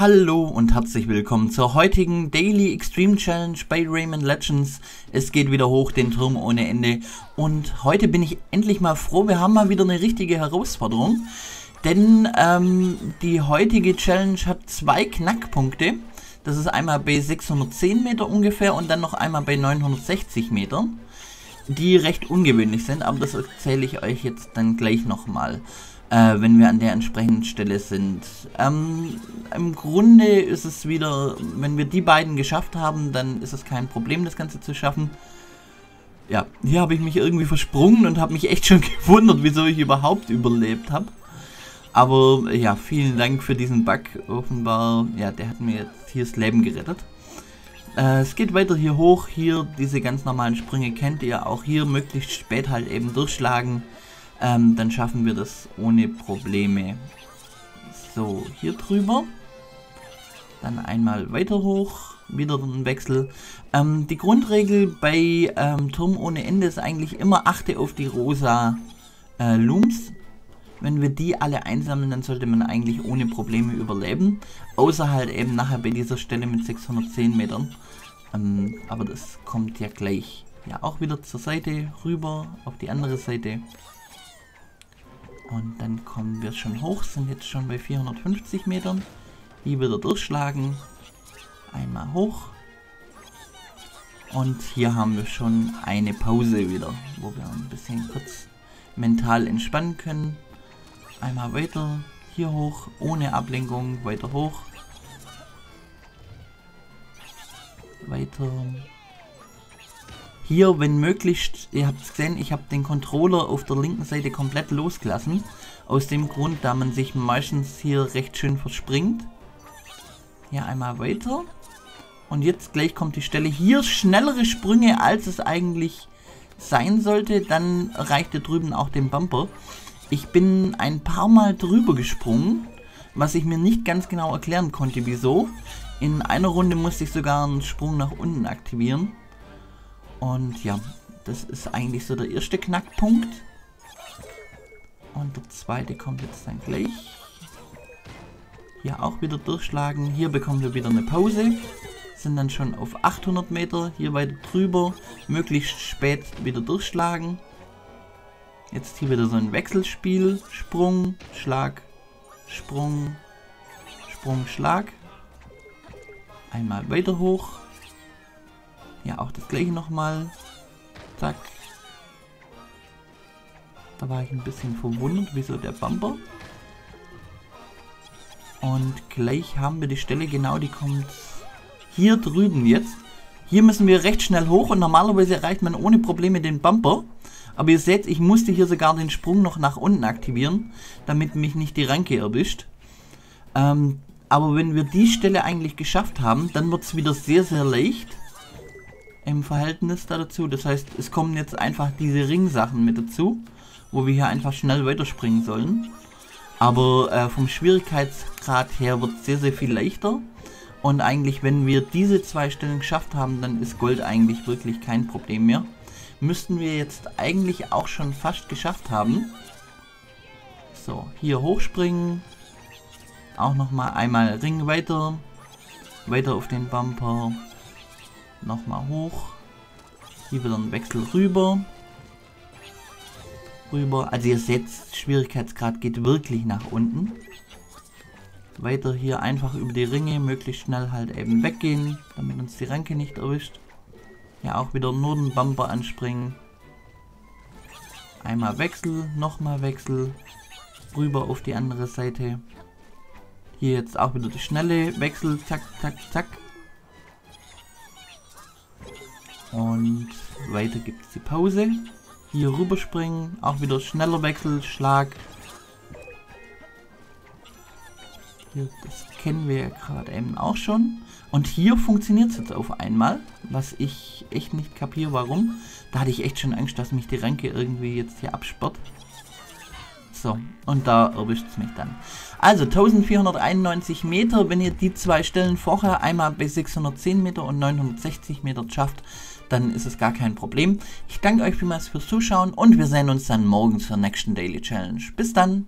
Hallo und herzlich willkommen zur heutigen Daily Extreme Challenge bei Rayman Legends. Es geht wieder hoch, den Turm ohne Ende. Und heute bin ich endlich mal froh, wir haben mal wieder eine richtige Herausforderung. Denn die heutige Challenge hat zwei Knackpunkte. Das ist einmal bei 610 Meter ungefähr und dann noch einmal bei 960 Metern. Die recht ungewöhnlich sind, aber das erzähle ich euch jetzt dann gleich nochmal. Wenn wir an der entsprechenden Stelle sind. Im Grunde ist es wieder, wenn wir die beiden geschafft haben, dann ist es kein Problem, das Ganze zu schaffen. Ja, hier habe ich mich irgendwie versprungen und habe mich echt schon gewundert, wieso ich überhaupt überlebt habe. Aber ja, vielen Dank für diesen Bug. Offenbar, ja, der hat mir jetzt hier das Leben gerettet. Es geht weiter hier hoch. Hier, diese ganz normalen Sprünge kennt ihr auch hier. Möglichst spät halt eben durchschlagen. Dann schaffen wir das ohne Probleme. So, hier drüber. Dann einmal weiter hoch. Wieder ein Wechsel. Die Grundregel bei Turm ohne Ende ist eigentlich immer achte auf die rosa Looms. Wenn wir die alle einsammeln, dann sollte man eigentlich ohne Probleme überleben. Außer halt eben nachher bei dieser Stelle mit 610 Metern. Aber das kommt ja gleich. Ja, auch wieder zur Seite, rüber, auf die andere Seite. Und dann kommen wir schon hoch, sind jetzt schon bei 450 Metern. Hier wieder durchschlagen. Einmal hoch. Und hier haben wir schon eine Pause wieder, wo wir ein bisschen kurz mental entspannen können. Einmal weiter, hier hoch, ohne Ablenkung, weiter hoch. Weiter. Hier, wenn möglich, ihr habt es gesehen, ich habe den Controller auf der linken Seite komplett losgelassen. Aus dem Grund, da man sich meistens hier recht schön verspringt. Hier einmal weiter. Und jetzt gleich kommt die Stelle. Hier schnellere Sprünge, als es eigentlich sein sollte. Dann reicht ihr drüben auch den Bumper. Ich bin ein paar Mal drüber gesprungen, was ich mir nicht ganz genau erklären konnte, wieso. In einer Runde musste ich sogar einen Sprung nach unten aktivieren. Und ja, das ist eigentlich so der erste Knackpunkt. Und der zweite kommt jetzt dann gleich. Hier auch wieder durchschlagen. Hier bekommen wir wieder eine Pause. Sind dann schon auf 800 Meter. Hier weiter drüber. Möglichst spät wieder durchschlagen. Jetzt hier wieder so ein Wechselspiel. Sprung, Schlag, Sprung, Sprung, Schlag. Einmal weiter hoch. Ja, auch das gleiche nochmal. Zack. Da war ich ein bisschen verwundert, wieso der Bumper. Und gleich haben wir die Stelle, genau, die kommt hier drüben jetzt. Hier müssen wir recht schnell hoch und normalerweise erreicht man ohne Probleme den Bumper. Aber ihr seht, ich musste hier sogar den Sprung noch nach unten aktivieren, damit mich nicht die Ranke erwischt. Aber wenn wir die Stelle eigentlich geschafft haben, dann wird es wieder sehr, sehr leicht. Im Verhältnis dazu, das heißt, es kommen jetzt einfach diese Ringsachen mit dazu, wo wir hier einfach schnell weiterspringen sollen. Aber vom Schwierigkeitsgrad her wird es sehr, sehr viel leichter. Und eigentlich, wenn wir diese zwei Stellen geschafft haben, dann ist Gold eigentlich wirklich kein Problem mehr. Müssten wir jetzt eigentlich auch schon fast geschafft haben. So, hier hochspringen. Auch nochmal einmal Ring weiter. Weiter auf den Bumper. Nochmal hoch. Hier wieder ein Wechsel rüber. Also ihr seht, Schwierigkeitsgrad geht wirklich nach unten. Weiter hier einfach über die Ringe, möglichst schnell halt eben weggehen, damit uns die Ranke nicht erwischt. Ja, auch wieder nur den Bumper anspringen. Einmal Wechsel, nochmal Wechsel. Rüber auf die andere Seite. Hier jetzt auch wieder die schnelle Wechsel, zack, zack, zack. Und weiter gibt es die Pause. Hier rüberspringen. Auch wieder schneller Wechsel, Schlag. Hier, das kennen wir ja gerade eben auch schon. Und hier funktioniert es jetzt auf einmal. Was ich echt nicht kapiere, warum. Da hatte ich echt schon Angst, dass mich die Ranke irgendwie jetzt hier absperrt. So, und da erwischt es mich dann. Also 1491 Meter, wenn ihr die zwei Stellen vorher einmal bei 610 Meter und 960 Meter schafft, dann ist es gar kein Problem. Ich danke euch vielmals fürs Zuschauen und wir sehen uns dann morgen zur nächsten Daily Challenge. Bis dann!